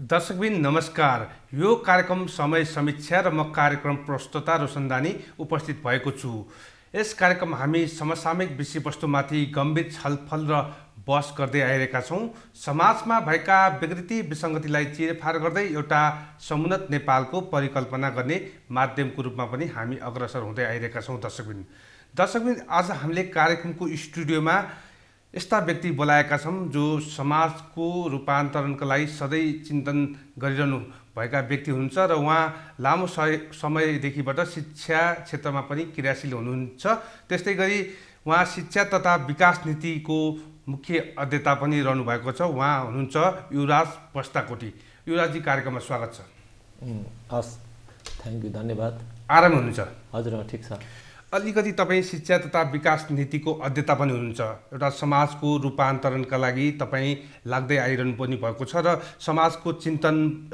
दर्शकबिन नमस्कार। यो कार्यक्रम समय समीक्षा र म कार्यक्रम प्रस्तुता रोशन दानी उपस्थित भएको छु। यस कार्यक्रम हामी समसामयिक विषयवस्तुमाथि गम्भीर छलफल र बहस गर्दै आइरहेका छौं। समाजमा भएका विकृति विसंगतिलाई चिरफार गर्दै एउटा समुन्नत नेपालको परिकल्पना गर्ने माध्यमको रूपमा पनि हामी अग्रसर हुँदै आइरहेका छौं। दर्शकबिन आज हामीले कार्यक्रमको स्टुडियोमा यस्ता व्यक्ति बोलाएका छौं जो समाजको रूपान्तरणका लागि सधैं चिन्तन गरिरहनु भएका व्यक्ति हुनुहुन्छ र उहाँ लामो समयदेखिबाट शिक्षा क्षेत्रमा पनि क्रियाशील हुनुहुन्छ। त्यस्तै गरी उहाँ शिक्षा तथा विकास नीतिको मुख्य अध्येता पनि रहनु भएको छ। उहाँ हुनुहुन्छ युवराज बस्ताकोटी। युवराजजी, कार्यक्रममा स्वागत छ। हस्, थ्यांक यू, धन्यवाद। आराम हुनुहुन्छ? हजुर, ठिक छ। अलिकति तपाई शिक्षा तथा विकास नीतिको अध्येता पनि हुनुहुन्छ, एउटा समाजको रूपान्तरणका लागि तपाई लाग्दै आइरहनु पनि भएको छ र समाजको चिन्तन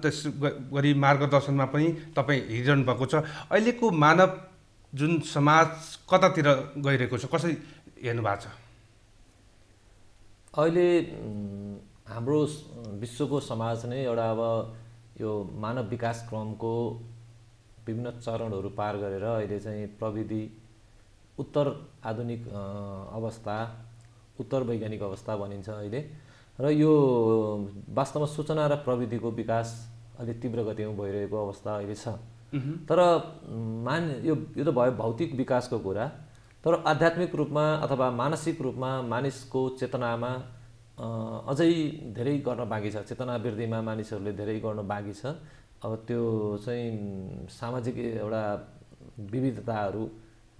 त्यसगरी मार्गदर्शनमा पनि तपाई हिँडिरहनु भएको छ। अहिलेको मानव जुन समाज कतातिर गइरहेको छ, कसरी हेर्नु भएको छ? अहिले हाम्रो विश्वको समाज नै एउटा अब यो मानव विकास क्रमको विभिन्न चरणहरू पार गरेर अहिले चाहिँ प्रविधि उत्तर आधुनिक अवस्था, उत्तर वैज्ञानिक अवस्था भनिन्छ अहिले। र यो वास्तवमा सूचना र प्रविधिको विकास अलि तीव्र गतिमा भइरहेको अवस्था अहिले छ। तर यो त भयो भौतिक विकासको कुरा, तर आध्यात्मिक रूपमा अथवा मानसिक रूपमा मानिसको चेतनामा अझै धेरै गर्न बाँकी छ। चेतना वृद्धिमा मानिसहरूले धेरै गर्न बाँकी छ। अब त्यो चाहिँ सामाजिक एउटा विविधताहरू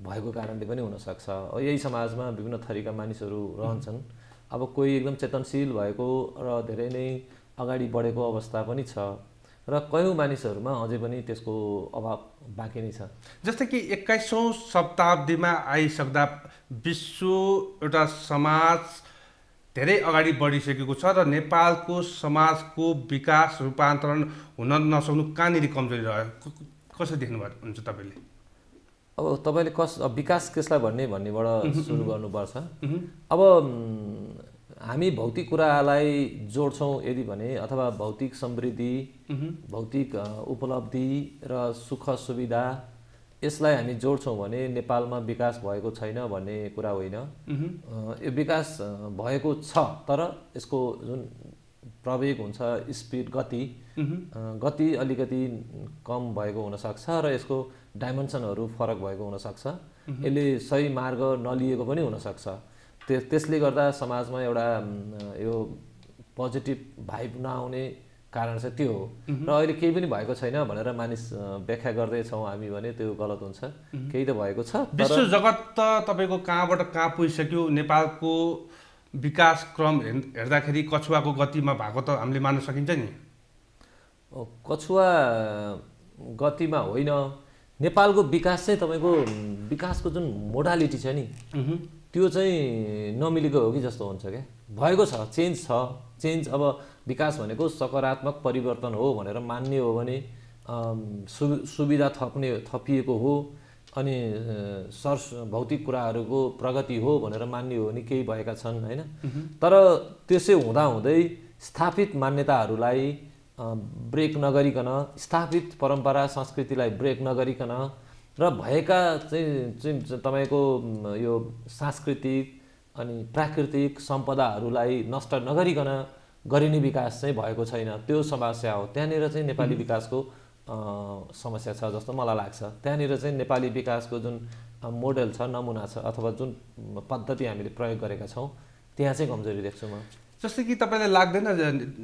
भएको कारणले पनि हुन सक्छ। यही समाजमा विभिन्न थरीका मानिसहरू रहन्छन्। अब कोही एकदम चेतनशील भएको र धेरै नै अगाडि बढेको अवस्था पनि छ र कयौं मानिसहरूमा अझै पनि त्यसको अभाव बाँकी नै छ। जस्तै कि 21औं शताब्दीमा आइसक्दा विश्व एउटा समाज धेरै अगाडि बढिसकेको छ र नेपालको समाजको विकास रूपान्तरण हुन नसक्नु कहाँनिर कमजोरी रह्यो, कसरी देख्नु भएको हुन्छ तपाईले? अब तपाईले विकास कसलाई भन्नेबाट सुरु गर्नुपर्छ। अब हामी भौतिक कुरालाई जोड्छौं यदि भने, अथवा भौतिक समृद्धि, भौतिक उपलब्धि र सुख सुविधा, यसलाई हामी जोड्छौं भने नेपालमा विकास भएको छैन भन्ने कुरा होइन। यो विकास भएको छ, तर यसको जुन प्रवेग हुन्छ, स्पीड, गति अलिकति कम भएको हुन सक्छ र यसको डाइमेन्सनहरू फरक भएको हुन सक्छ। यसले सही मार्ग नलिएको पनि हुन सक्छ। त्यसले गर्दा समाजमा एउटा यो पोजिटिभ भाइब नआउने कारण चाहिँ त्यो हो। र अहिले केही पनि भएको छैन भनेर मानिस व्याख्या गर्दै छौं हामी भने त्यो गलत हुन्छ। केही त भएको छ। विश्व जगत त तपाईको कहाँबाट कहाँ पुगिसक्यो। नेपालको विकास क्रम हेर्दाखेरि कछुवाको गतिमा भएको त हामीले मान्न सकिन्छ नि? कछुवा गतिमा होइन, नेपालको विकास चाहिँ तपाईको विकासको जुन मोडालिटी छ नि, त्यो चाहिँ नमिलेको हो कि जस्तो हुन्छ के। भएको छ, चेन्ज छ। चेन्ज अब विकास भनेको सकारात्मक परिवर्तन हो भनेर मान्ने हो भने सुविधा थपिएको हो अनि भौतिक कुराहरूको प्रगति हो भनेर मान्ने हो भने केही भएका छन् हैन। तर त्यसै हुँदाहुँदै स्थापित मान्यताहरूलाई ब्रेक नगरिकन, स्थापित परम्परा संस्कृतिलाई ब्रेक नगरिकन र भएका चाहिँ तपाईको यो सांस्कृतिक अनि प्राकृतिक सम्पदाहरूलाई नष्ट नगरिकन गरिने विकास चाहिँ भएको छैन। त्यो समस्या हो। त्यहाँनेर चाहिँ नेपाली विकासको समस्या छ जस्तो मलाई लाग्छ। त्यहाँनेर चाहिँ नेपाली विकासको जुन मोडेल छ, नमुना छ, अथवा जुन पद्धति हामीले प्रयोग गरेका छौं, त्यहाँ चाहिँ कमजोरी देख्छु म। जस्तै कि तपाईलाई लाग्दैन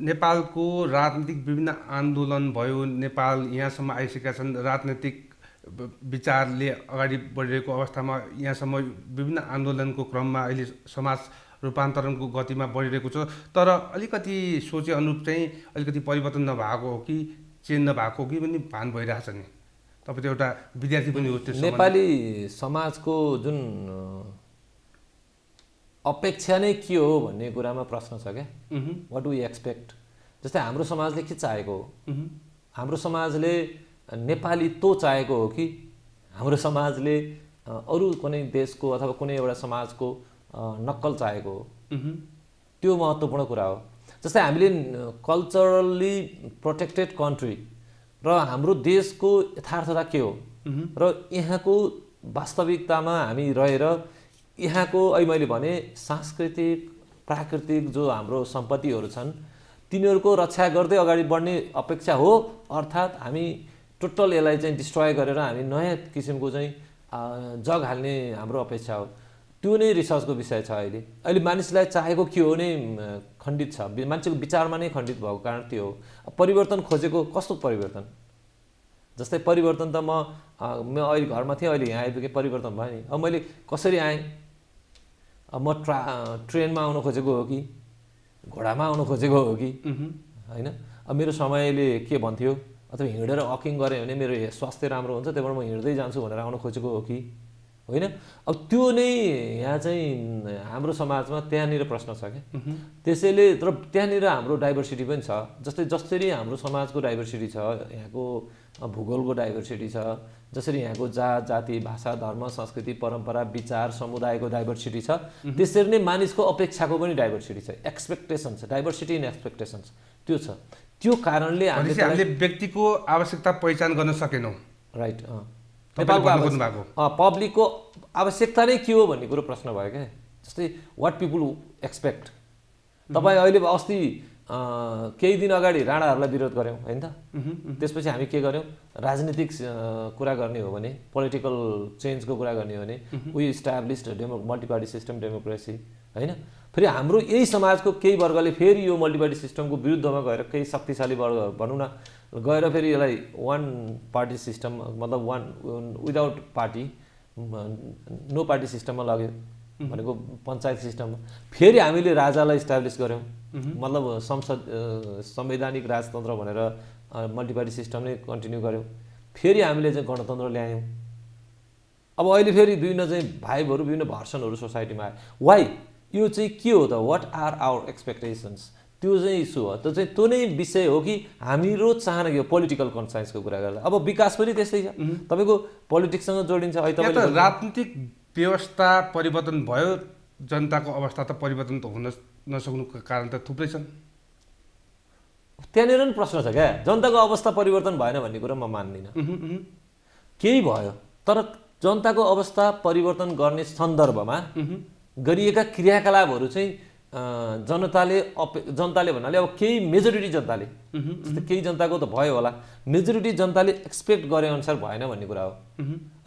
नेपालको राजनीतिक विभिन्न आन्दोलन भयो, नेपाल यहाँसम्म आइसकेका छन्, राजनीतिक विचारले अगाडि बढिरहेको अवस्थामा यहाँसम्म विभिन्न आन्दोलनको क्रममा अहिले समाज रूपान्तरणको गतिमा बढिरहेको छ, तर अलिकति सोचे अनुरूप चाहिँ अलिकति परिवर्तन नभएको हो कि चेन्ज नभएको हो कि पनि भान भइरहेछ नि। तपाईँ त एउटा विद्यार्थी पनि हो। त्यसो नेपाली समाजको जुन अपेक्षा नै के हो भन्ने कुरामा प्रश्न छ क्या। What we expect. जस्तै हाम्रो समाजले के चाहेको हो? हाम्रो समाजले नेपाली तो चाहेको हो कि हाम्रो समाजले अरू कुनै देशको अथवा कुनै एउटा समाजको नक्कल चाहेको हो? त्यो महत्त्वपूर्ण कुरा हो। जस्तै हामीले कल्चरली प्रोटेक्टेड कन्ट्री र हाम्रो देशको यथार्थता के हो र यहाँको वास्तविकतामा हामी रहेर यहाँको अहिले मैले भने सांस्कृतिक प्राकृतिक जो हाम्रो सम्पत्तिहरु छन् तिनीहरुको रक्षा गर्दै अगाडि बढ्ने अपेक्षा हो अर्थात हामी टोटल यसलाई चाहिँ डिस्ट्रॉय गरेर हामी नयाँ किसिमको चाहिँ जग हाल्ने हाम्रो अपेक्षा हो त्यो नै रिसर्चको विषय छ अहिले अहिले मानिसलाई चाहेको के हो नै खण्डित छ मान्छेको विचारमा नै खण्डित भएको कारण त्यो हो परिवर्तन खोजेको कस्तो परिवर्तन जस्तै परिवर्तन त म अहिले घरमा थिए अहिले यहाँ आइपुगे परिवर्तन भयो नि अब मैले कसरी आए म ट्रेनमा आउन खोजेको हो कि घोडामा आउन खोजेको हो कि हैन अब मेरो समयले के भन्थ्यो अथवा हिँडेर वकिङ गरे भने मेरो स्वास्थ्य राम्रो हुन्छ त्यसबाट म हिँड्दै जान्छु भनेर आउन खोजेको हो कि होइन अब त्यो नै यहाँ चाहिँ हाम्रो समाजमा त्यहाँनिर प्रश्न छ के त्यसैले तर त्यहाँनिर हाम्रो डाइभर्सिटी पनि छ जस्तै जसरी हाम्रो समाजको डाइभर्सिटी छ यहाँको भूगोलको डाइभर्सिटी छ जसरी यहाँको जात जाति भाषा धर्म संस्कृति परम्परा विचार समुदायको डाइभर्सिटी छ त्यसरी नै मानिसको अपेक्षाको पनि डाइभर्सिटी छ एक्सपेक्टेशन्स डाइभर्सिटी इन एक्सपेक्टेशन्स त्यो छ त्यो कारणले हामीले व्यक्तिको आवश्यकता पहिचान गर्न सकेनौ राइट नेपालको पब्लिकको आवश्यकता नै के हो भन्ने कुरो प्रश्न भयो के जस्तै व्हाट पीपल एक्सपेक्ट तपाई अहिले अस्ति केही दिन अगाडि राणाहरुलाई विरोध गर्यौं हैन त त्यसपछि हामी के गर्यौं राजनीतिक कुरा गर्ने हो भने पोलिटिकल चेन्ज को कुरा गर्ने हो भने we established multi party system democracy हैन फेरि हाम्रो यही समाजको केही वर्गले फेरि यो मल्टी पार्टी सिस्टमको विरुद्धमा गएर केही शक्तिशाली वर्ग भनौं न गएर फेरि यसलाई वन पार्टी सिस्टम मतलब one without party no party सिस्टममा लग्यो भनेको पञ्चायत सिस्टममा फेरि हामीले राजालाई इस्टाब्लिश गर्यौं मतलब संसद संवैधानिक राजतन्त्र भनेर मल्टी पार्टी सिस्टम नै कन्टिन्यू गर्यौं फेरि हामीले चाहिँ गणतन्त्र ल्यायौं अब अहिले फेरि विभिन्न चाहिँ भाइबहरु विभिन्न भर्सनहरु सोसाइटीमा आए व्हाई यो चाहिँ के हो त व्हाट आर आवर एक्सपेक्टेशन्स त्यो चाहिँ इशु हो त चाहिँ त्यो नै विषय हो कि हाम्रो चाहना के पोलिटिकल कन्साइन्सको कुरा गर्दा अब विकास पनि त्यस्तै छ तपाईको पोलिटिक्स सँग जोडिन्छ अहिले तपाईले राजनीतिक व्यवस्था परिवर्तन भयो जनताको अवस्था त परिवर्तन त हुन नसक्नुको कारण त थुप्रै छन् त्यनेरन प्रश्न छ के जनताको अवस्था परिवर्तन भएन भन्ने कुरा म मान्दिन केही भयो तर जनताको अवस्था परिवर्तन गर्ने सन्दर्भमा गरिएका क्रियाकलापहरु चाहिँ जनताले भन्नाले अब केही मेजोरिटी जनताले जस्तै केही जनताको त भयो होला मेजोरिटी जनताले एक्सपेक्ट गरे अनुसार भएन भन्ने कुरा हो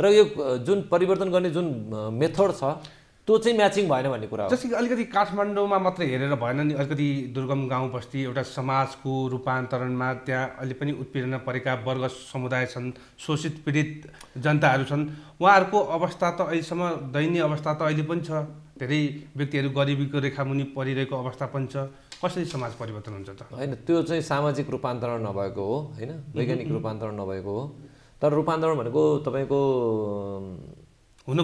र यो जुन परिवर्तन गर्ने जुन मेथड छ त्यो चाहिँ म्याचिङ भएन भन्ने कुरा हो जस्तै अलिकति काठमाडौँमा मात्र हेरेर भएन नि अलिकति दुर्गम गाउँ बस्ती एउटा समाजको रूपान्तरणमा त्यहाँ अलि पनि उत्पीडन परेका वर्ग समुदाय छन् शोषित पीडित जनताहरू छन् उहाँहरूको अवस्था त अहिलेसम्म दैनीय अवस्था त अहिले पनि छ धेरै व्यक्तिहरू गरिबीको रेखामुनि परिरहेको अवस्था पनि छ कसरी समाज परिवर्तन हुन्छ त हैन त्यो चाहिँ सामाजिक रूपान्तरण नभएको हो हैन वैज्ञानिक रूपान्तरण नभएको हो तर रूपान्तरण भनेको तपाईको हुनु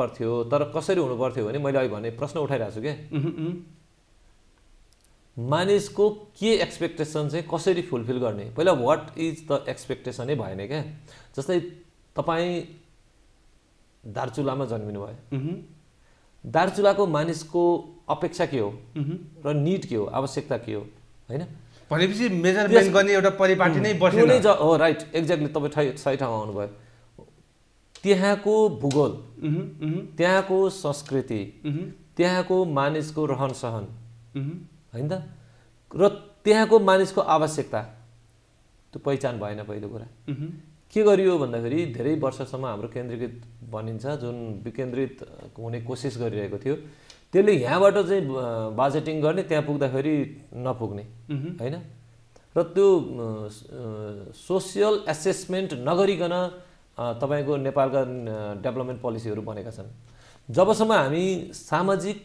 पर्थ्यो तर कसरी हुनु पर्थ्यो भने मैले अहिले भने प्रश्न उठाइरा छु के मानिसको के एक्सपेक्टेशन चाहिँ कसरी फुलफिल गर्ने पहिला व्हाट इज द एक्सपेक्टेशन नै भएन के जस्तै तपाई दार्चुलामा जन्मिनु भयो दार्चुलाको मानिसको अपेक्षा के हो र नीड के हो आवश्यकता के हो हैन भनेपछि मेजरमेन्ट गर्ने एउटा परिपाटी नै बसेन हो राइट एक्ज्याक्टली तपाई सही ठाउँमा आउनु भयो त्यहाँको भूगोल त्यहाँको संस्कृति त्यहाँको मानिसको रहनसहन हैन त र त्यहाँको मानिसको आवश्यकता त्यो पहिचान भएन पहिलो कुरा के गरियो भन्दाखेरि धेरै वर्षसम्म हाम्रो केन्द्रीकृत बनिन्छ जुन विकेन्द्रित हुने कोशिश गरिरहेको थियो त्यसले यहाँबाट चाहिँ बजेटिङ गर्ने त्यहाँ पुग्दाखेरि नपुग्ने हैन र त्यो सोशल एसेसमेन्ट नगरिकन तपाईको नेपालका डेभलपमेन्ट पोलिसीहरु बनेका छन् जबसम्म हामी सामाजिक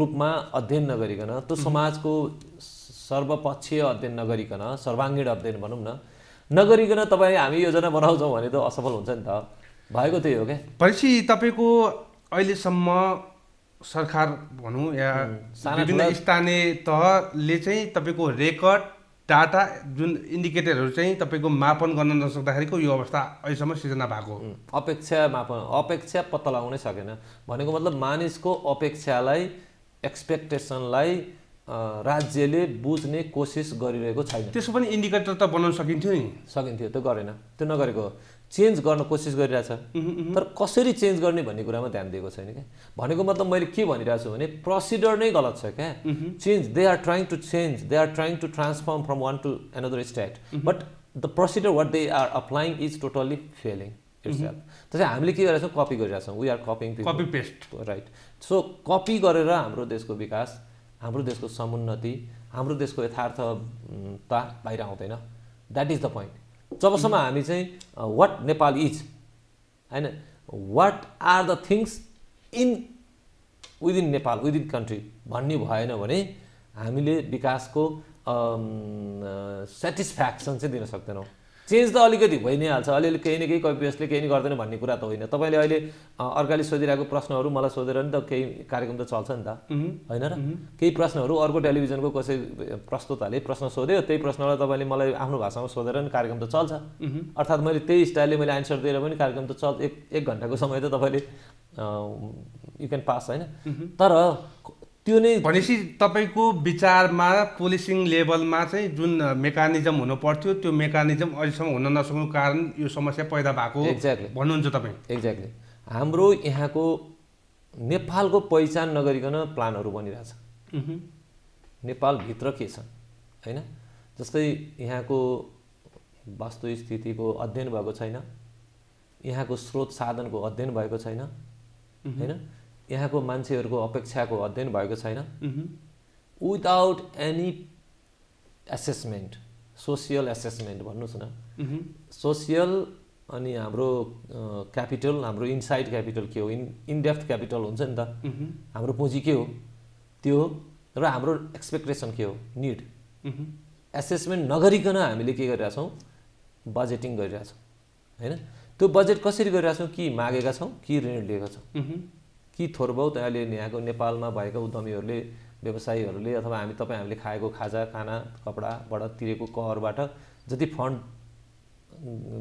रूपमा अध्ययन नगरिकन त्यो समाजको सर्वपक्षीय अध्ययन नगरिकन सर्वांगीण अध्ययन भनौं न नगरिकन तपाई हामी योजना बनाउँछौं भने त असफल हुन्छ नि त भएको त्यही हो के पछि तपाईको अहिले सम्म सरकार भनौं या विभिन्न स्थानीय तहले चाहिँ तपाईको रेकर्ड डाटा जुन इन्डिकेटरहरु चाहिँ तपाईको मापन गर्न नसक्दाखेरिको यो अवस्था अहिलेसम्म सिर्जना भएको अपेक्षा मापन अपेक्षा पत्ता लगाउनै सकेन भनेको मतलब मानिसको अपेक्षालाई एक्सपेक्टेशनलाई राज्यले बुझ्ने कोसिस गरिरहेको छैन। त्यसो पनि इन्डिकेटर त बनाउन सकिन्थ्यो नि, सकिन्थ्यो, त्यो गरेन, त्यो नगरेको हो। चेन्ज गर्न कोसिस गरिरहेछ, तर कसरी चेन्ज गर्ने भन्ने कुरामा ध्यान दिएको छैन के। भनेको मतलब मैले के भनिरहेछु भने प्रोसिडर नै गलत छ के। Change they are trying to change, they are trying to transform from one to another state, but the procedure what they are applying is totally failing itself. त्यसै हामीले के गरेछौं, कपी गरिरहेछौं, we are copying people, copy paste, right. So copy गरेर हाम्रो देशको विकास, हाम्रो देशको समुन्नति, हाम्रो देशको यथार्थता बाहिर आउँदैन। That is the point. जबसम्म हामी चाहिँ व्हाट नेपाल इज हैन, what are the things in with in Nepal, with in country भन्ने भएन भने हामीले विकासको सेटिस्फ्याक्सन चाहिँ दिन सक्दैनौं। चेन्ज त अलिकति भइ नै हाल्छ, अलिअलि केही न केही कपी पेस्टले केही गर्दैन भन्ने कुरा त होइन। तपाईले अहिले अर्काले सोधिरहेको प्रश्नहरु मलाई सोधेर नि त केही कार्यक्रम त चल्छ नि त, हैन र? केही प्रश्नहरु अर्को टेलिभिजनको कसै प्रस्तोताले प्रश्न सोध्यो, त्यही प्रश्नलाई तपाईले मलाई आफ्नो भाषामा सोधेर नि कार्यक्रम त चल्छ। अर्थात मैले त्यही स्टाइलले मैले आन्सर दिएर पनि कार्यक्रम त चल्छ। 1 घण्टाको समय त तपाईले यु क्यान पास, हैन? तर त्यो नै भनेसी तपाईको विचारमा पोलिसिङ लेभलमा चाहिँ जुन मेकानिजम हुनु पर्थ्यो त्यो मेकानिजम अझसम्म हुन नसक्नुको कारण यो समस्या पैदा भएको भन्नुहुन्छ तपाई। एक्ज्याक्टली। हाम्रो यहाँको नेपालको पहिचान नगरिकन प्लानहरु बनिरहेछ। नेपाल भित्र के छ, हैन? जस्तै यहाँको वास्तुस्थितिको अध्ययन भएको छैन, यहाँको स्रोत साधनको अध्ययन भएको छैन, हैन? यहाँको मान्छेहरुको अपेक्षाको अध्ययन भएको छैन। Without any assessment, social assessment भन्नुस् न, सोशियल अनि हाम्रो क्यापिटल, हाम्रो इनसाइड क्यापिटल के हो, इन डेप्थ क्यापिटल हुन्छ नि त, हाम्रो पुँजी के हो त्यो, र हाम्रो एक्सपेक्टेसन के हो, नीड। असेसमेन्ट नगरिकन हामीले के गरिरहेका छौं, बजेटिङ गरिरहेका छौं, हैन? त्यो बजेट कसरी गरिरहेका छौं, कि मागेका छौं, कि ऋण लिएका छौं, कि थोरबहुत अहिले यहाँको नेपालमा भएका उद्यमीहरुले, व्यवसायीहरुले अथवा हामी तपाई हामीले खाएको खाजा, खाना, कपडा बड तिरेको करबाट जति फन्ड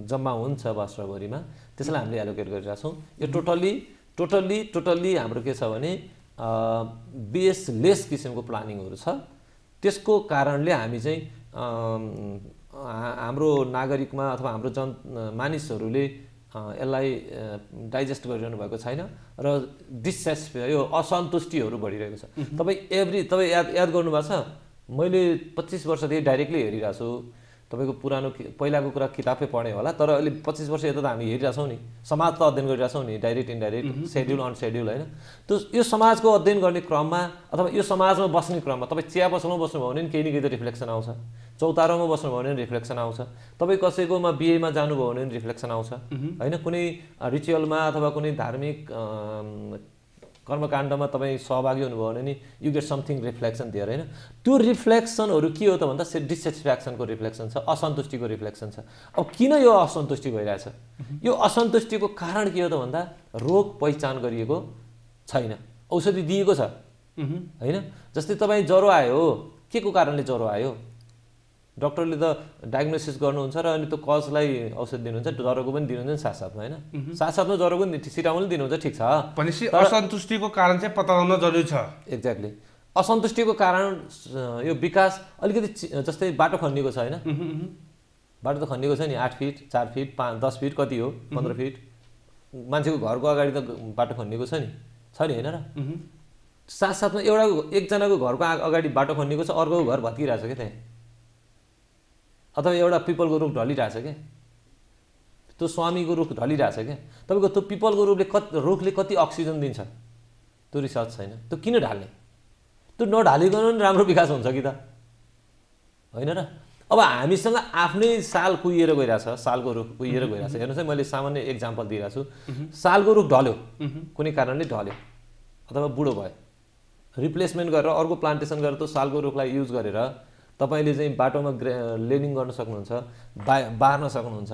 जम्मा हुन्छ वर्षभरिमा त्यसलाई हामीले एलोकेट गरिरहेका छौं। यो टोटली हाम्रो के छ भने बेसलेस किसिमको प्लानिङहरु छ। त्यसको कारणले हामी चाहिँ हाम्रो नागरिकमा अथवा हाम्रो जन मानिसहरुले यसलाई डाइजेस्ट गरिरहनु भएको छैन र डिसस्पेयर, यो असन्तुष्टिहरु बढिरहेको छ। तपाई याद गर्नु भएको छ, मैले 25 वर्षदेखि डाइरेक्टली हेरिरहेको छु। तपाईको पुरानो पहिलाको कुरा किताबले पढ्ने होला, तर अहिले 25 वर्ष यता त हामी हेरिरहेको छौं नि, समाज त अध्ययन गरिरहेको छौं नि, direct indirect, schedule on schedule, हैन? त्यो यो समाजको अध्ययन गर्ने क्रममा अथवा यो समाजमा बस्ने क्रममा तपाई चिया पसलमा बस्नु भयो भने केही न केही त रिफ्लेक्सन आउँछ, चौतारोमा बस्नु भयो भने रिफ्लेक्सन आउँछ, तपाई कसैकोमा बिहेमा जानु भयो भने रिफ्लेक्सन आउँछ, हैन? कुनै रिचुअलमा अथवा कुनै धार्मिक कर्मकाण्डमा तपाई सहभागी हुनुभयो भने नि यु गेट समथिङ रिफ्लेक्सन दिएर, हैन? त्यो रिफ्लेक्सनहरु के हो त भन्दा डिसस्याटिस्फ्याक्सनको रिफ्लेक्सन छ, असन्तुष्टिको रिफ्लेक्सन छ। अब किन यो असन्तुष्टि भइरहेछ? यो असन्तुष्टिको कारण के हो त भन्दा रोग पहिचान गरिएको छैन, औषधि दिएको छ, हैन? जस्तै तपाई ज्वरो आयो, केको कारणले ज्वरो आयो? डाक्टरले त डायग्नोसिस गर्नुहुन्छ र अनि त्यो कजलाई औषधि दिनुहुन्छ, ज्वरोको पनि दिनुहुन्छ साथसाथमा, हैन? साथसाथमा ज्वरोको पनि सिटामोल दिनुहुन्छ, ठीक छ। भनेपछि असन्तुष्टिको कारण चाहिँ पत्ता लगाउन जरुरी छ। एक्ज्याक्टली। असन्तुष्टिको कारण यो विकास अलिकति जस्तै बाटो खनिएको छ, हैन? बाटो त खनिएको छ नि, 8 फिट, 4 फिट, 5, 10 फिट, कति हो, 15 फिट, मान्छेको घरको अगाडि त बाटो खनिएको छ नि, हैन र? साथसाथमा एकजनाको घरको अगाडि बाटो खनिएको छ, अर्कोको घर भत्किरहेछ के त्यहाँ, अथवा एउटा पिपलको रुख ढलिरहेछ के, त्यो स्वामीको रुख ढलिरहेछ के। तपाईको त्यो पिपलको रुखले कति अक्सिजन दिन्छ त्यो रिसर्च छैन। त्यो किन ढाल्ने? त्यो नढालिकन नि राम्रो विकास हुन्छ कि त, हैन र? अब हामीसँग आफ्नै साल कुइएर गइराछ, सालको रुख कुइएर गइराछ। हेर्नुस् है, मैले सामान्य एक्जाम्पल दिइराछु। सालको रुख ढल्यो, कुनै कारणले ढल्यो अथवा बुढो भयो, रिप्लेसमेन्ट गरेर अर्को प्लान्टेसन गरेर त्यो सालको रुखलाई युज गरेर तपाईले चाहिँ बाटोमा लेनिङ गर्न सक्नुहुन्छ, बार्न सक्नुहुन्छ,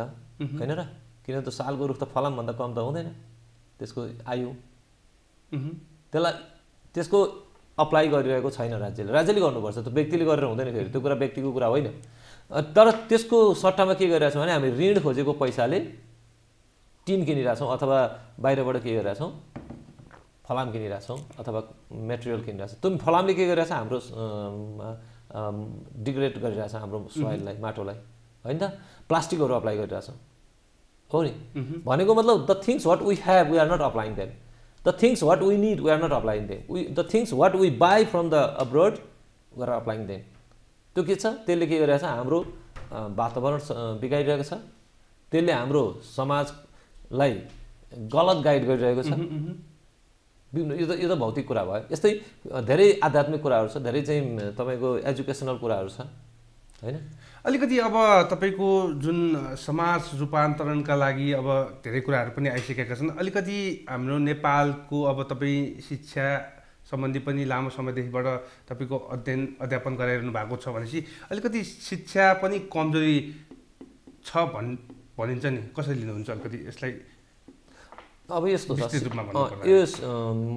हैन र? किन त सालको रुख त फलाम भन्दा कम त हुँदैन, त्यसको आयु त्यसलाई त्यसको अप्लाई गरिरहेको छैन राज्यले। राज्यले गर्नुपर्छ, त्यो व्यक्तिले गरेर हुँदैन। फेरि त्यो कुरा व्यक्तिको कुरा होइन, तर त्यसको सट्टामा के गरिरहेछ भने हामी ऋण खोजेको पैसाले टिन किनिराछौं अथवा बाहिरबाट के गरिरहेछौं, फलाम किनिरा छौ अथवा मटेरियल किनिरा छ तिमी फलामले के गरिरा छ हाम्रो डिग्रेड गरिरा छ हाम्रो सोइललाई माटोलाई हैन त प्लास्टिकहरु अप्लाई गरिरा छौ हो नि भनेको मतलब the things what we have we are not applying them the things what we need we are not applying them we the things what we buy from the abroad we are applying them त्यो के छ त्यसले के गरिरा छ हाम्रो वातावरण बिगाइरहेको छ त्यसले हाम्रो समाजलाई गलत गाइड गरिरहेको छ यो त भौतिक कुरा भयो यस्तै धेरै आध्यात्मिक कुराहरु छ धेरै चाहिँ तपाईको एजुकेशनल कुराहरु छ हैन अलिकति अब तपाईको जुन समाज रूपान्तरणका लागि अब धेरै कुराहरु पनि आइसकेका छन् अलिकति हाम्रो नेपालको अब तपाई शिक्षा सम्बन्धी पनि लामो समयदेखिबाट तपाईको अध्ययन अध्यापन गरिरहनु भएको छ भनेसी अलिकति शिक्षा पनि कमजोरी छ भनिन्छ नि कसरी लिनुहुन्छ अलिकति यसलाई अब यस्तो छ यो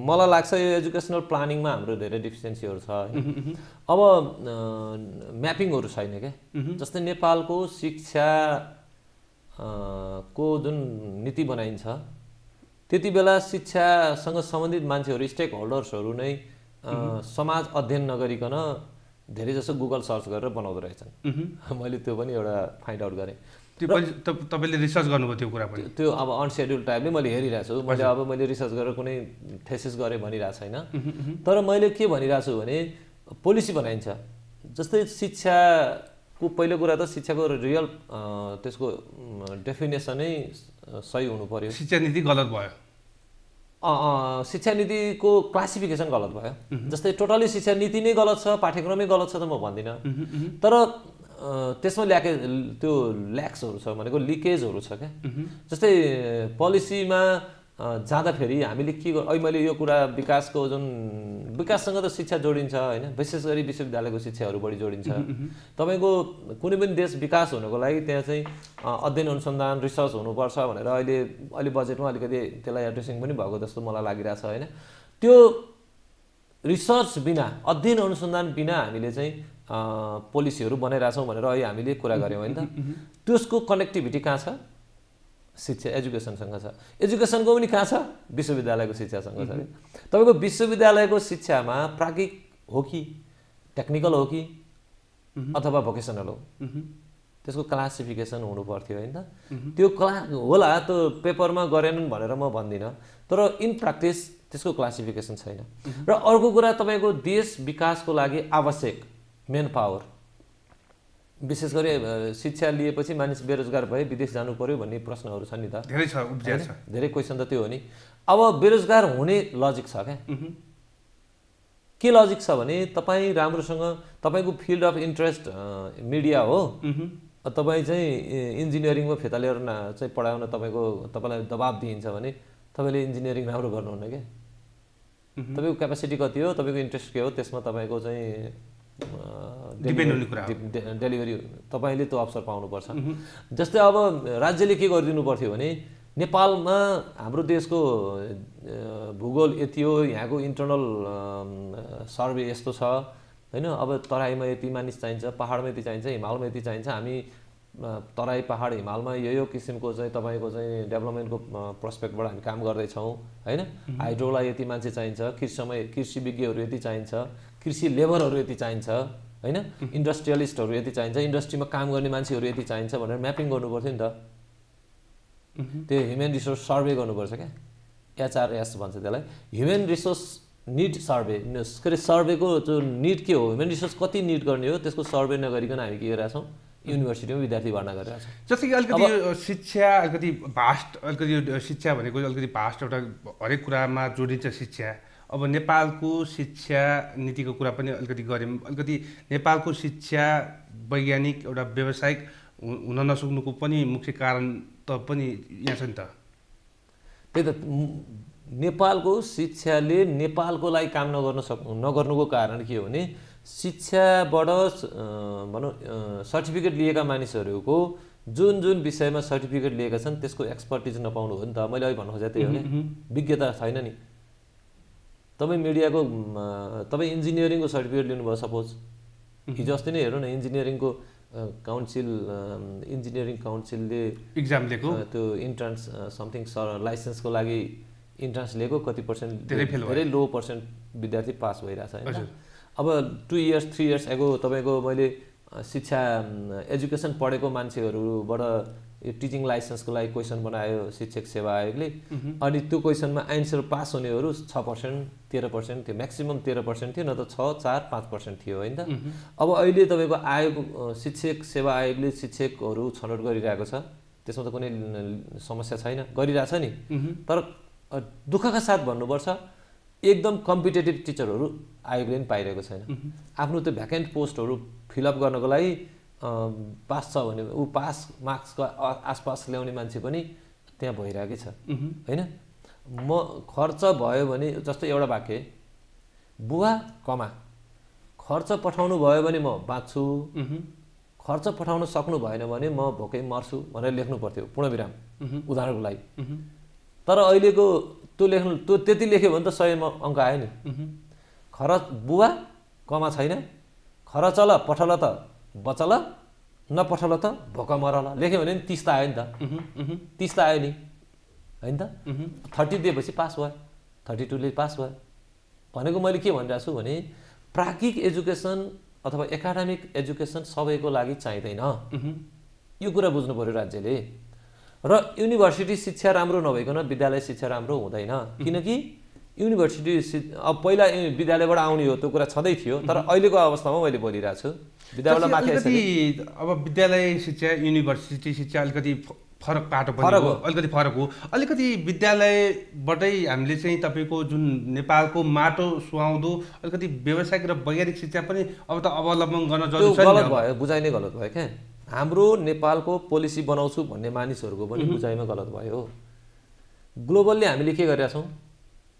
मलाई लाग्छ यो एजुकेशनल प्लानिङ मा हाम्रो धेरै डिफिसिएन्सीहरु छ अब म्यापिङहरु छैन के जस्तै नेपालको शिक्षा को जुन नीति बनाइन्छ त्यतिबेला शिक्षासँग सम्बन्धित मान्छेहरु स्टेक होल्डर्सहरु नै समाज अध्ययन नगरिकन धेरै जसो गुगल सर्च गरेर बनाउँदै रहेछन् मैले त्यो पनि एउटा फाइन्ड आउट गरे तपाईले रिसर्च गर्नुभयो त्यो कुरा पनि त्यो अब अनशेड्युल टाइपले मैले हेरिराछु मैले अब मैले रिसर्च गरेर कुनै थेसिस गरे भनिरा छैन तर मैले के भनिराछु भने पोलिसी बनाइन्छ जस्तै शिक्षा को पहिलो कुरा त शिक्षाको रियल त्यसको डेफिनेसन नै सही हुनु पर्यो शिक्षा नीति गलत भयो शिक्षा नीतिको क्लासिफिकेसन गलत भयो जस्तै टोटली शिक्षा नीति नै गलत छ पाठ्यक्रमै गलत छ त म भन्दिन तर त्यसमा ल्याके त्यो ल्याक्सहरु छ भनेको लिकेजहरु छ के जस्तै पोलिसीमा ज्यादा फेरि हामीले के अहिले मैले यो कुरा विकासको जुन विकाससँग त शिक्षा जोडिन्छ हैन विशेष गरी विश्वविद्यालयको शिक्षाहरु बढी जोडिन्छ तपाईको कुनै पनि देश विकास हुनको लागि त्यहाँ चाहिँ अध्ययन अनुसन्धान रिसर्च हुनुपर्छ भनेर अहिले अलि बजेटमा अलिकति त्यसलाई एड्रेसिङ पनि भएको जस्तो मलाई लागिरा छ हैन त्यो रिसर्च बिना अध्ययन अनुसन्धान बिना हामीले चाहिँ पोलिसीहरु बनाइरा छौं भनेर अहिले हामीले कुरा गर्यौं हैन त त्यसको कनेक्टिभिटी कहाँ छ शिक्षा एजुकेशन सँग छ एजुकेशनको पनि कहाँ छ विश्वविद्यालयको शिक्षा सँग छ तपाईको विश्वविद्यालयको शिक्षामा प्राज्ञिक हो कि टेक्निकल हो कि अथवा भोकेशनल हो त्यसको क्लासिफिकेसन हुनु पर्थ्यो हैन त त्यो होला त पेपरमा गरेनन् भनेर म भन्दिन तर इन प्र्याक्टिस त्यसको क्लासिफिकेसन छैन र अर्को कुरा तपाईको देश विकासको लागि आवश्यक मेन पावर विशेष गरी शिक्षा लिएपछि मानिस बेरोजगार भए विदेश जानु पर्यो भन्ने प्रश्नहरु छन् नि त धेरै छ उब्जेक्ट छ धेरै क्वेशन त त्यो हो नि अब बेरोजगार हुने लजिक छ के लजिक छ भने तपाई राम्रोसँग तपाईको फिल्ड अफ इन्ट्रेस्ट मिडिया हो तपाई चाहिँ इन्जिनियरिङ मा फेता लिएर चाहिँ पढाउन तपाईको तपाईलाई दबाब दिइन्छ भने तपाईले इन्जिनियरिङ राम्रो गर्नुहुन्न के तपाईको क्यापेसिटी कति हो तपाईको इन्ट्रेस्ट के हो त्यसमा तपाईको चाहिँ डिपेन्ड हुने कुरा डेलिभरी तपाईले त्यो अवसर पाउनु पर्छ जस्तै अब राज्यले के गरिदिनु पर्थ्यो भने नेपालमा हाम्रो देशको भूगोल यति हो यहाँको इन्टर्नल सर्वे यस्तो छ हैन अब तराईमा यति मानिस चाहिन्छ पहाडमा यति चाहिन्छ हिमालमा यति चाहिन्छ हामी तराई पहाड हिमालमा यो किसिमको चाहिँ तपाईको चाहिँ डेभलपमेन्टको प्रोस्पेक्टबाट हामी काम गर्दै छौं हैन हाइड्रोलाई यति मान्छे चाहिन्छ कृषि विज्ञहरु यति चाहिन्छ कृषि लेबरहरु यति चाहिन्छ हैन इन्डस्ट्रियलिस्टहरु यति चाहिन्छ इन्डस्ट्रीमा काम गर्ने मान्छेहरु यति चाहिन्छ भनेर म्यापिङ गर्नुपर्थ्यो नि त त्यो ह्युमन रिसोर्स सर्वे गर्नुपर्छ के एचआरएस भन्छ त्यसलाई ह्युमन रिसोर्स नीड सर्वे यसरी सर्वेको जो नीड के हो ह्युमन रिसोर्स कति नीड गर्ने हो त्यसको सर्वे नगरिकन हामी के गरिरा छौं युनिभर्सिटीमा विद्यार्थी भर्ना गरिरा छौं जस्तै कि अलिकति यो शिक्षा अलिकति भास्ट अलिकति यो शिक्षा भनेको अलिकति भास्ट एउटा हरेक कुरामा जोडिन्छ शिक्षा अब नेपालको शिक्षा नीतिको कुरा पनि अलिकति गर्यौं अलिकति नेपालको शिक्षा वैज्ञानिक एउटा व्यावसायिक हुन नसक्नुको पनि मुख्य कारण त पनि यहाँ छ नि त त्यही त नेपालको शिक्षाले नेपालको लागि काम नगर्नुको कारण के हो भने शिक्षाबाट भनौं सर्टिफिकेट लिएका मानिसहरुको जुन जुन विषयमा सर्टिफिकेट लिएका छन् त्यसको एक्सपर्टिज नपाउनु हो नि त मैले अहिले भन्न खोजेको त्यही हो नि विज्ञता छैन नि तपाई मिडियाको तपाई इन्जिनियरिङको सर्टिफिकेट लिनुभयो सपोज हिजो अस्ति नै हेर्नु न इन्जिनियरिङको काउन्सिल इन्जिनियरिङ काउन्सिलले एक्जाम दिएको त्यो इन्ट्रान्स समथिङ लाइसेन्सको लागि इन्ट्रान्स लिएको कति पर्सेन्ट धेरै लो पर्सेन्ट विद्यार्थी पास भइराछ हैन अब 2 इयर्स 3 इयर्स एगो तपाईको मैले शिक्षा एजुकेशन पढेको मान्छेहरुबाट टिचिङ लाइसेन्सको लागि क्वेशन बनायो शिक्षक सेवा आयोगले अनि त्यो क्वेशनमा आन्सर पास हुनेहरु 6% 13% थियो म्याक्सिमम 13% थियो न त 6 4 5% थियो हैन त अब अहिले तपाईको आयोग शिक्षक सेवा आयोगले शिक्षकहरु छनोट गरिरहेको छ त्यसमा त कुनै समस्या छैन गरिराछ नि तर दुःखका साथ भन्नुपर्छ एकदम कम्पिटिटिभ टिचरहरु आयोगले पनि पाइरहेको छैन आफ्नो त्यो भ्याकेन्ट पोस्टहरु फिल अप गर्नको लागि पास छ भने उ पास मार्क्सको आसपास ल्याउने मान्छे पनि त्यहाँ भइराकै छ हैन म खर्च भयो भने जस्तो एउटा वाक्य बुवा कमा खर्च पठाउनु भयो भने म बाँच्छु खर्च पठाउन सक्नु भएन भने म भोकै मर्छु भनेर लेख्नु पर्थ्यो पूर्णविराम उदाहरणको लागि तर अहिलेको त्यो लेख्नु त्यो त्यति लेख्यो भने त 100 मा अंक आयो नि खर्च बुवा कमा छैन खर्चल पठाल त बचल नपठाल त भोक मरल लेख्यो भने 30 त आयो नि त 30 त आयो नि हैन त 30 दिएपछि पास भयो 32 ले पास भयो भनेको मैले के भनिराछु भने प्राक्टिक एजुकेशन अथवा एकाडेमिक एजुकेशन सबैको लागि चाहिदैन यो कुरा बुझ्नु पर्यो राज्यले र युनिभर्सिटी शिक्षा राम्रो नभइकन विद्यालय शिक्षा राम्रो हुँदैन किनकि युनिभर्सिटी अब पहिला विद्यालयबाट आउने हो त्यो कुरा छदै थियो तर अहिलेको अवस्थामा मैले बोलिरहेको छु विद्यालयमा माथि अब विद्यालय शिक्षा युनिभर्सिटी शिक्षा अलिकति फरक पाटो पनि हो अलिकति फरक हो अलिकति विद्यालयबाटै हामीले चाहिँ तपाईको जुन नेपालको माटो सुहाउँदो अलिकति व्यावसायिक र वैज्ञानिक शिक्षा पनि अब त अवलम्बन गर्न जरुरी छ नि गलत भयो बुझाइ नै गलत भयो के हाम्रो नेपालको पोलिसी बनाउँछु भन्ने मानिसहरुको पनि बुझाइमा गलत भयो ग्लोबलले हामीले के गरिरा छौं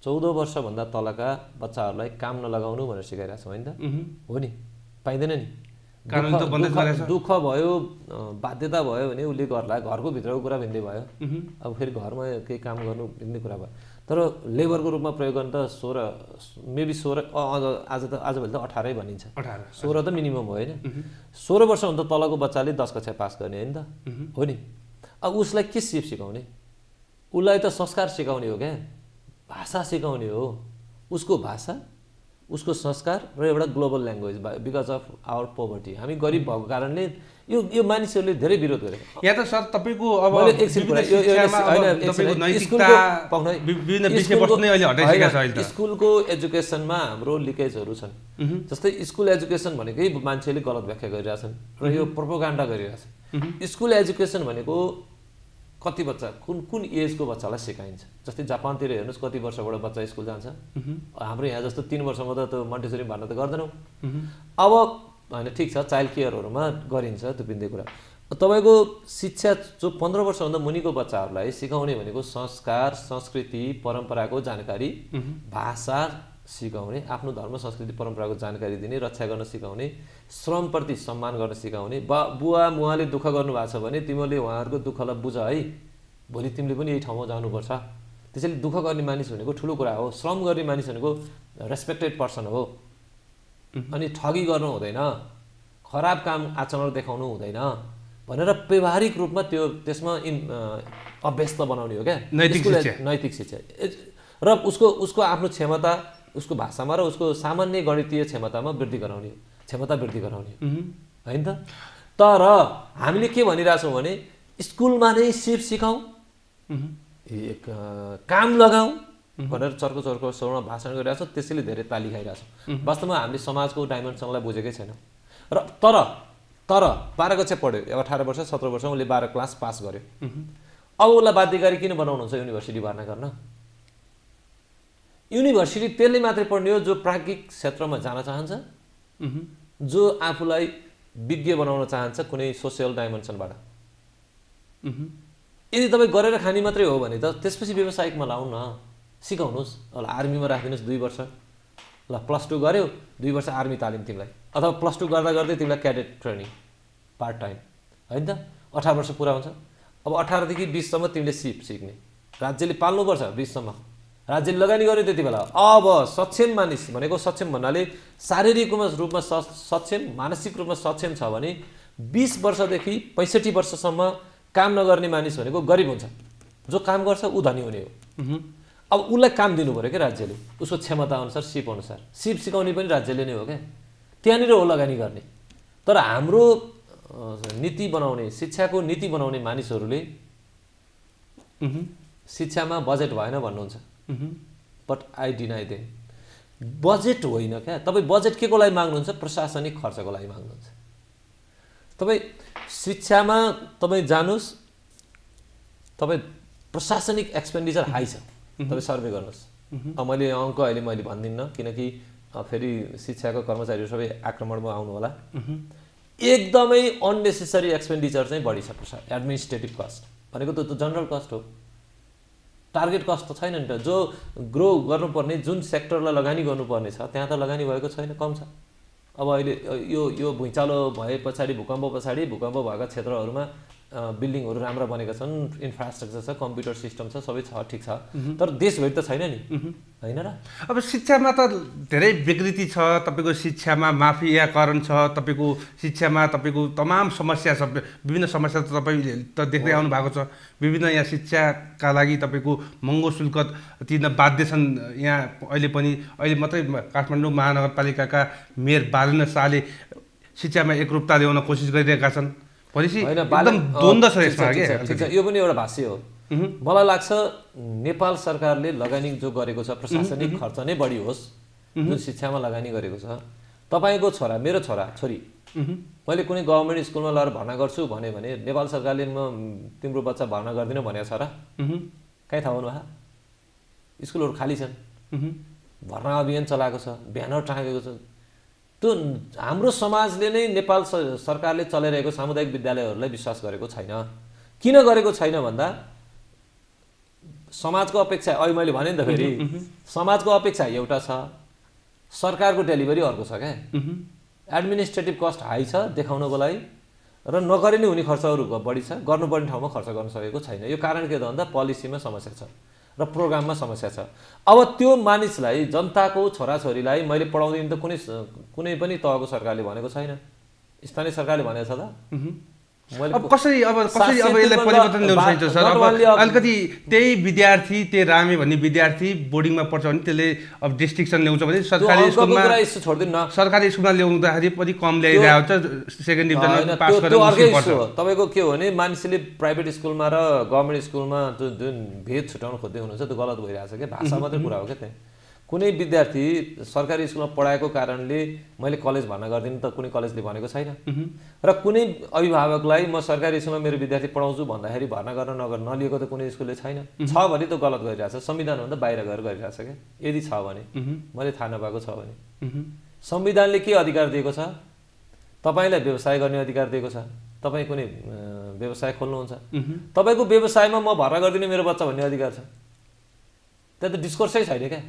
14 वर्ष भन्दा तलका बच्चाहरुलाई काम नलगाउनु भनेर सिकाइरा छौं हैन त हो नि पाइदैन नि कारण त बन्दै गरेछ दुःख भयो बाध्यता भयो भने उले गर्ला घरको भित्रको कुरा भिन्दै भयो अब फेरि घरमा के काम गर्नु भिन्दै कुरा भयो तर लेबरको रूपमा प्रयोग गर्न त 16 मेबी 16 आजभोलि त 18 भनिन्छ 18 16 त मिनिमम हो हैन 16 वर्ष भन्दा तलको बच्चाले 10 कक्षा पास गर्ने हैन त हो नि अब उसलाई के सिप सिकाउने उलाई त संस्कार सिकाउने हो के भाषा सिकाउने हो उसको भाषा उसको संस्कार र एउटा global language because of our poverty हामी गरिब भएको कारणले यो यो मानिसहरुले धेरै विरोध गरे यहाँ त सर तपाईको अब स्कुलको एजुकेशनमा हाम्रो लिकेजहरु छन् जस्तै स्कुल एजुकेशन भनेकै मान्छेले गलत व्याख्या गरिरा छन् र यो प्रोपोगेन्डा गरिरा छन् स्कुल एजुकेशन भनेको कति बच्चा कुन एजको बच्चालाई सिकाइन्छ जस्तै जापानतिर हेर्नुस् कति वर्षबाट बच्चा स्कुल जान्छ हाम्रो यहाँ जस्तो 3 वर्षमा त त्यो मन्टेसरी भन्न त गर्दैनौ अब हैन ठीक छ चाइल्ड केयरहरुमा गरिन्छ त्यो बिन्दे कुरा तपाईको शिक्षा जो 15 वर्ष भन्दा मुनिको बच्चाहरुलाई सिकाउने भनेको संस्कार संस्कृति परम्पराको जानकारी भाषा सिकाउने आफ्नो धर्म संस्कृति परम्पराको जानकारी दिने रक्षा गर्न सिकाउने श्रम प्रति सम्मान गर्न सिकाउने बुवा मुवाले दुःख गर्नु भएको छ भने तिमीले उहाँहरुको दुःखलाई बुझ है भोलि तिमीले पनि यही ठाउँमा जानु पर्छ त्यसैले दुःख गर्ने मानिस भनेको ठूलो कुरा हो श्रम गर्ने मानिस भनेको रेस्पेक्टेड पर्सन हो अनि ठगी गर्नु हुँदैन खराब काम आचरण देखाउनु हुँदैन भनेर व्यवहारिक रूपमा त्यो त्यसमा अभ्यस्त बनाउने हो के नैतिक शिक्षा र उसको आफ्नो क्षमता उसको भाषामा र उसको सामान्य गणितीय क्षमतामा वृद्धि गराउने क्षमता वृद्धि गराउने हैन त तर हामीले के भनिरा छौं भने स्कुलमा नै सिप सिकाऊ एक काम लगाऊ भनेर चर्को स्वरमा भाषण गरिरा छौं त्यसैले धेरै ताली खाइरा छौं वास्तवमा हामीले समाजको डाइमेन्सनलाई बुझेकै छैन र तर 12 कक्षा पढ्यो 18 वर्ष 17 वर्ष उले 12 क्लास पास गर्यो अब उलाई बाध्यकारी किन बनाउनुहुन्छ युनिभर्सिटी भर्ना गर्न युनिभर्सिटी त्यसले मात्र पढ्ने हो जो प्राज्ञिक क्षेत्रमा जान चाहन्छ जो आफुलाई विज्ञ बनाउन चाहन्छ कुनै सोशल डाइमेन्सनबाट यदि तपाई गरेर खानी मात्रै हो भने त त्यसपछि व्यवसायिकमा लाउन सिकाउनुस् ल आर्मीमा राखिदिनुस् 2 वर्ष ल प्लस 2 गर्यो 2 वर्ष आर्मी तालिम तिमीलाई अथवा प्लस 2 गर्दा गर्दै तिमीलाई क्याडेट ट्रेनिङ पार्ट टाइम हैन त 18 वर्ष पूरा हुन्छ अब 18 देखि 20 सम्म तिमीले सिप सिक्ने राज्यले पाल्नु पर्छ 20 सम्म राज्य लगानी गर्यो त्यतिबेला अब सक्षम मानिस भनेको सक्षम भन्नाले शारीरिक रूपमा सक्षम मानसिक रूपमा सक्षम छ भने 20 वर्षदेखि 65 वर्षसम्म काम नगर्ने मानिस भनेको गरिब हुन्छ जो काम गर्छ उ धनी हुने हो अब उलाई काम दिनु पर्यो के राज्यले उसको क्षमता अनुसार सिप सिकाउने पनि राज्यले नै हो के त्यहाँनिर हो लगानी गर्ने तर हाम्रो नीति बनाउने शिक्षाको नीति बनाउने मानिसहरूले शिक्षामा बजेट भएन भन्नुहुन्छ but I deny them budget होइन के तपाई बजेट केको लागि माग्नुहुन्छ प्रशासनिक खर्चको लागि माग्नुहुन्छ तपाई शिक्षामा तपाई जानुस् तपाई प्रशासनिक एक्सपेन्डिचर हाई छ तपाईं सर्वे गर्नुस् मैले अंक अहिले मैले भन्दिन्न किनकि फेरि शिक्षाको कर्मचारीहरु सबै आक्रमणमा आउनु होला एकदमै अननेसेसरी एक्सपेन्डिचर चाहिँ बढी छ एडमिनिस्ट्रेटिभ कस्ट भनेको त जनरल कस्ट हो टार्गेट कस्ट त छैन नि त जो ग्रो गर्नुपर्ने जुन सेक्टरलाई लगानी गर्नुपर्ने छ त्यहाँ त लगानी भएको छैन कम छ अब अहिले यो यो भुइँचालो भएपछि भूकम्प भएका क्षेत्रहरुमा बिल्डिङहरु राम्रो बनेका छन् इन्फ्रास्ट्रक्चर छ कम्प्युटर सिस्टम छ सबै छ ठीक छ तर देशभरि त छैन नि हैन र अब शिक्षामा त धेरै विकृति छ तपाईको शिक्षामा माफियाकरण छ तपाईको शिक्षामा तपाईको तमाम समस्या छ विभिन्न समस्या त तपाईले त देख्दै आउनु भएको छ विभिन्न यहाँ शिक्षाका लागि तपाईको महँगो शुल्क तिर्न बाध्य छन् यहाँ अहिले पनि अहिले मात्रै काठमाडौँ महानगरपालिकाका मेयर बालन शाहले शिक्षामा एकरूपता ल्याउन कोसिस गरिरहेका छन् पलिसी एकदम द्वन्द छ यसमा के ठीक छ यो पनि एउटा भाष्य हो मलाई लाग्छ नेपाल सरकारले लगानी जो गरेको छ प्रशासनिक खर्च नै बढी होस् जुन शिक्षामा लगानी गरेको छ तपाईको छोरा मेरो छोरा छोरी मैले कुनै गभर्नमेन्ट स्कुलमा लाएर भर्ना गर्छु भने नेपाल सरकारले म तिम्रो बच्चा भर्ना गर्दिन भनेछ र कतै थाहा हुनु भा स्कुलहरु खाली छन् भर्ना अभियान चलाएको छ ब्यानर टाँगेको छ तो हाम्रो समाजले नै नेपाल सरकारले चलाइरहेको सामुदायिक विद्यालयहरुलाई विश्वास गरेको छैन किन गरेको छैन भन्दा समाजको अपेक्षा अहिले मैले भने नि त फेरि समाजको अपेक्षा एउटा छ सरकारको डेलिभरी अर्को छ के एडमिनिस्ट्रेटिभ कस्ट हाई छ देखाउनको लागि र नगरिने हुने खर्चहरु बढी छ गर्नुपर्ने ठाउँमा खर्च गर्न सकेको छैन यो कारण के हो भन्दा पोलिसीमा समस्या छ र प्रोग्राममा समस्या छ अब त्यो मानिसलाई जनताको छोराछोरीलाई मैले पढाउँदिन त कुनै कुनै पनि तहको सरकारले भनेको छैन स्थानीय सरकारले भनेछ त अब कसरी अब यसलाई परिवर्तन ल्याउन सकिन्छ सर अब अलिकति त्यही विद्यार्थी त्यही रामे भन्ने विद्यार्थी बोर्डिङमा पढ्छ भने त्यसले अब डिस्टिंक्सन ल्याउँछ भने सरकारी स्कुलमा ल्याउँदाखेरि पनि कम ल्याइरहेको हुन्छ सेकेन्ड डिभिजन पास गरेर हुन्छ तपाईको के हो भने मान्छेले प्राइभेट स्कुलमा र गभर्नमेन्ट स्कुलमा जुन भेद छुटाउन खोज्दै हुनुहुन्छ त्यो गलत भइरहेछ के भाषा मात्र कुरा हो के त्यही कुनै विद्यार्थी सरकारी स्कुलमा पढाएको कारणले मैले कलेज भन्न गर्दिन त कुनै कलेजले भनेको छैन र कुनै अभिभावकलाई म सरकारी स्कुलमा मेरो विद्यार्थी पढाउँछु भन्दाखेरि भर्ना गर्न नलिएको त कुनै स्कुलले छैन छ भने त गलत गरिरहेछ संविधानभन्दा बाहिर गएर गरिरहेछ के यदि छ भने मैले थाहा नपाएको छ भने संविधानले के अधिकार दिएको छ तपाईलाई व्यवसाय गर्ने अधिकार दिएको छ तपाई कुनै व्यवसाय खोल्नुहुन्छ तपाईको व्यवसायमा म भर्ना गर्दिन मेरो बच्चा भन्ने अधिकार छ त्यो त डिस्कोर्सै छैन के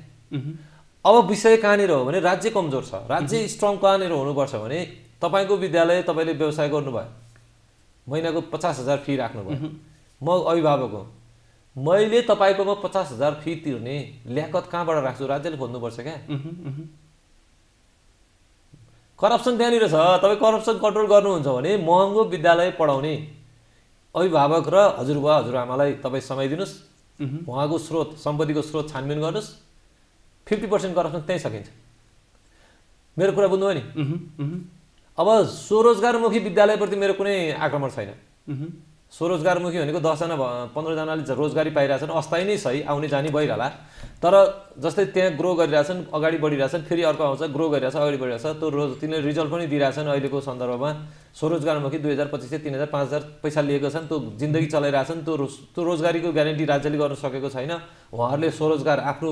अब विषय कहाँनिर हो भने राज्य कमजोर छ राज्य स्ट्रङ कहाँनिर हुनुपर्छ भने तपाईको विद्यालय तपाईले व्यवसाय गर्नुभयो महिनाको 50,000 फी राख्नुभयो म अभिभावक हो मैले तपाईकोमा 50,000 फी तिर्ने ल्याकत कहाँबाट राख्छु राज्यले खोज्नुपर्छ के करप्सन त्यहाँनिर छ तपाई करप्सन कन्ट्रोल गर्नुहुन्छ भने महँगो विद्यालय पढाउने अभिभावक र हजुरबा हजुरआमालाई तपाई समय दिनुस् उहाँको स्रोत सम्पत्तिको स्रोत छानबिन गर्नुस् 50% करप्सन त्यही सकिन्छ मेरो कुरा बुझ्नु भयो नि अब स्वरोजगारमुखी विद्यालयप्रति मेरो कुनै आक्रमण छैन स्वरोजगारमुखी भनेको 10 जना 15 जनाले रोजगारी पाइरहेछन् अस्थायी नै सही आउने जाने भइरहला तर जस्तै त्यहाँ ग्रो गरिरहेछन् अगाडि बढिरहेछन् फेरि अर्को आउँछ ग्रो गरिरहेछ अगाडि बढिरहेछ त्यो रोज तिनीले रिजल्ट पनि दिइरहेछन् अहिलेको सन्दर्भमा स्वरोजगारमुखी 2025 से 3000 5000 पैसा लिएको छन् त्यो जिन्दगी चलाइरहेछन् त्यो रोजगारीको ग्यारेन्टी राज्यले गर्न सकेको छैन उहाँहरूले स्वरोजगार आफ्नो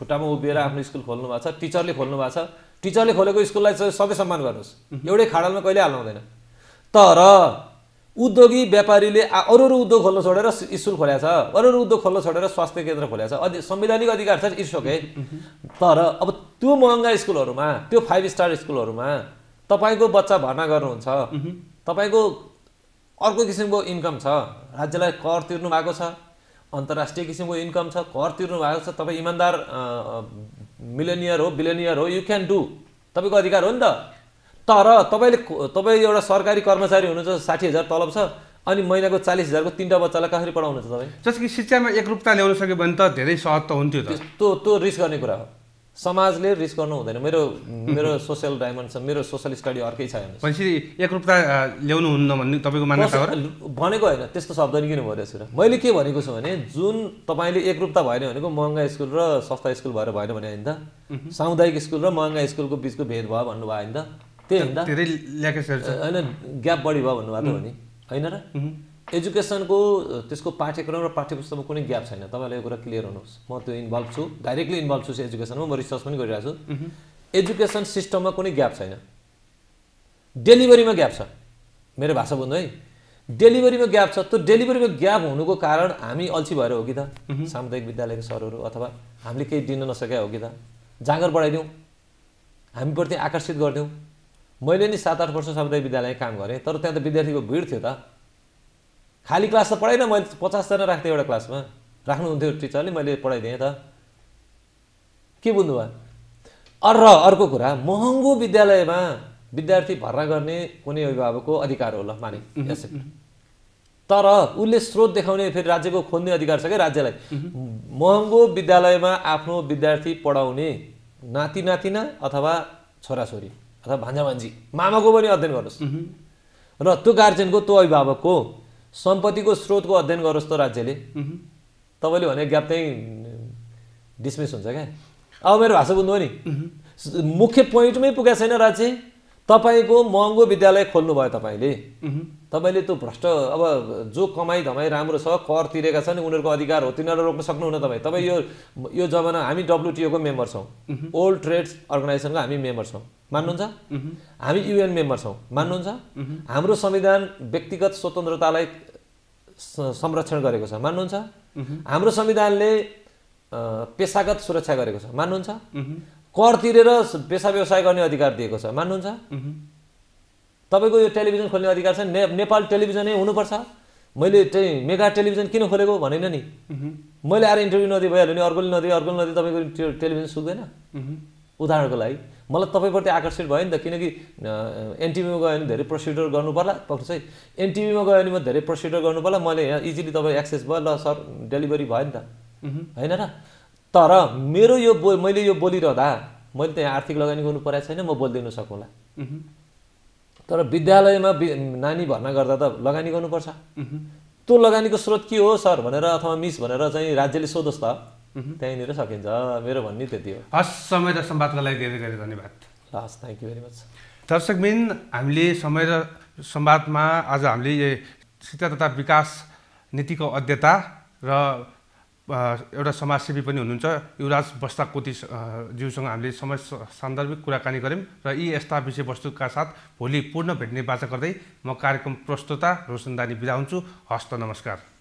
खुट्टामा उभिएर आफ्नो स्कुल खोल्नु भएको छ टीचरले खोल्नु भएको छ टीचरले खोलेको स्कुललाई सधैँ सम्मान गर्नुस् एउटै खाडलमा कहिले हाल्नु हुँदैन तर उद्योगी व्यापारीले अरू अरू उद्योग खोल्न छोडेर स्कुल खोलेछ अरू अरू उद्योग खोल्न छोडेर स्वास्थ्य केन्द्र खोलेछ संवैधानिक अधिकार छ इस्के तर अब त्यो महँगा स्कुलहरुमा त्यो 5 स्टार स्कुलहरुमा तपाईको बच्चा भर्ना गर्नुहुन्छ तपाईको अर्को किसिमको इन्कम छ राज्यलाई कर तिर्नु भएको छ अन्तर्राष्ट्रिय किसिमको इन्कम छ कर तिर्नु भएको छ तपाई इमानदार मिलिनियर हो बिलिनियर हो यु क्यान डु तपाईको अधिकार हो नि त तर तपाईले तपाई एउटा सरकारी कर्मचारी हुनुहुन्छ 60,000 तलब छ अनि महिनाको 40,000 को तीनटा बच्चालाई कसरी पढाउनुहुन्छ तपाई जसकी शिक्षामा एकरूपता ल्याउन सके भने त धेरै सहज त हुन्थ्यो त त्यो रिस्क गर्ने कुरा हो समाजले रिस्क गर्न हुँदैन मेरो मेरो सोशल डाइमेन्सन मेरो सोशल स्टडी अर्कै छ हैन पछि एकरूपता ल्याउनु हुन्न भन्ने तपाईको मान्यता हो भनेको हैन त्यस्तो शब्द नि किन भरिरहेछ र मैले के भनेको छु भने जुन तपाईले एकरूपता भएन भनेको महँगा स्कुल र सस्ता स्कुल भएर भएन भने हैन त सामुदायिक स्कुल र महँगा स्कुलको बीचको भेदभाव भन्नु भयो हैन त त्यही हैन त धेरै ल्याकेसहरु छ हैन ग्याप बढी भयो भन्नु भएको नि हैन र एजुकेशन को त्यसको पाठ्यक्रम र पाठ्यपुस्तकमा कुनै ग्याप छैन तपाईलाई यो कुरा क्लियर हुनुहोस् म त्यो इन्भल्भ छु डाइरेक्टली इन्भल्भ छु एजुकेशनमा म रिसर्च पनि गरिरहेको छु एजुकेशन सिस्टममा कुनै ग्याप छैन डेलिभरीमा ग्याप छ मेरो भाषा बुझ्नु है डेलिभरीमा ग्याप छ त्यो डेलिभरीमा ग्याप हुनुको कारण हामी अल्छी भएर हो कि त सामुदायिक विद्यालयको सरहरू अथवा हामीले केही दिन नसक्या हो कि त जागर बढाइदियौ हामी प्रति आकर्षित गर्दियौ मैले नि 7-8 वर्ष सामुदायिक विद्यालयमा काम गरे तर त्यहाँ त विद्यार्थीको भीड थियो त खाली क्लास त पढाइन मैले 50 जना राख्थे एउटा क्लासमा राख्नु हुन्थ्यो टीचरले मैले पढाइदिए त के बुझ्नु भयो अर अर्को कुरा महँगो विद्यालयमा विद्यार्थी भर्ना गर्ने कुनै अभिभावकको अधिकार होला माने तर उले स्रोत देखाउने फेरि राज्यको खोज्ने अधिकार छ के राज्यलाई महँगो विद्यालयमा आफ्नो विद्यार्थी पढाउने नाति नातिना अथवा छोरा छोरी अथवा भान्जा भान्जी मामाको पनि अध्ययन गर्नुस् र त्यो गार्जियनको त्यो अभिभावकको सम्पत्तिको स्रोतको अध्ययन गरोस् त राज्यले तपाईले भने ग्याप चाहिँ डिसमिस हुन्छ के अब मेरो भाषा बुझ्नु हो नि मुख्य प्वाइन्टमै पुगे छैन राज्य तपाईको महँगो विद्यालय खोल्नु भयो तपाईले तपाईले त्यो भ्रष्ट अब जो कमाई धमाई राम्रो छ कर तिरेका छन् उनीहरुको अधिकार हो तिनीहरु रोक्न सक्नुहुन्न तपाई यो जमाना हामी WTO को मेम्बर छौं वर्ल्ड ट्रेड अर्गनाइजेसनको हामी मेम्बर छौं मान्नुहुन्छ हामी UN मेम्बर छौं मान्नुहुन्छ हाम्रो संविधान व्यक्तिगत स्वतन्त्रतालाई संरक्षण गरेको छ मान्नुहुन्छ हाम्रो संविधानले पेशागत सुरक्षा गरेको छ मान्नुहुन्छ कर तिरेर पेशा व्यवसाय गर्ने अधिकार दिएको छ मान्नुहुन्छ तपाईको यो टेलिभिजन खोल्ने अधिकार छ नेपाल टेलिभिजनै हुनु पर्छ मैले चाहिँ मेगा टेलिभिजन किन खोलेको भनेन नि मैले आएर इन्टरभ्यु नदिए भइहाल्यो नि अर्कोले नदिए तपाईको टेलिभिजन सुक्दैन उदाहरणको लागि मलाई तपाईप्रति आकर्षित भयो नि त किनकि एनटिभीमा गयो नि धेरै प्रोसिड्युर गर्नु पर्ला पक्कै एनटिभीमा गयो नि म धेरै प्रोसिड्युर गर्नु पर्ला मैले यहाँ इजिली तपाईँ एक्सेस भयो ल सर डेलिभरी भयो नि त हैन र तर मेरो यो मैले यो बोलिरहदा मैले त्यहाँ आर्थिक लगानी गर्नु परेको छैन म बोल्दिन सकौँला तर विद्यालयमा नानी भर्ना गर्दा त लगानी गर्नुपर्छ त्यो लगानीको स्रोत के हो सर भनेर अथवा मिस भनेर चाहिँ राज्यले सोधोस् त त्यहीँनिर सकिन्छ मेरो भन्ने त्यति हो हस् समय र संवादका लागि धेरै धेरै धन्यवाद हस् थ्यांक यू भेरी मच दर्शकबिन हामीले समय र संवादमा आज हामीले शिक्षा तथा विकास नीतिको अध्येता र एउटा समाजसेवी पनि हुनुहुन्छ युवराज बस्ताकोटी ज्यूसँग हामीले समय सान्दर्भिक कुराकानी गऱ्यौं र यी यस्ता विषयवस्तुका साथ भोलि पुनः भेट्ने बाचा गर्दै म कार्यक्रम प्रस्तुता रोशन दानी बिदा हुन्छु हस्त नमस्कार।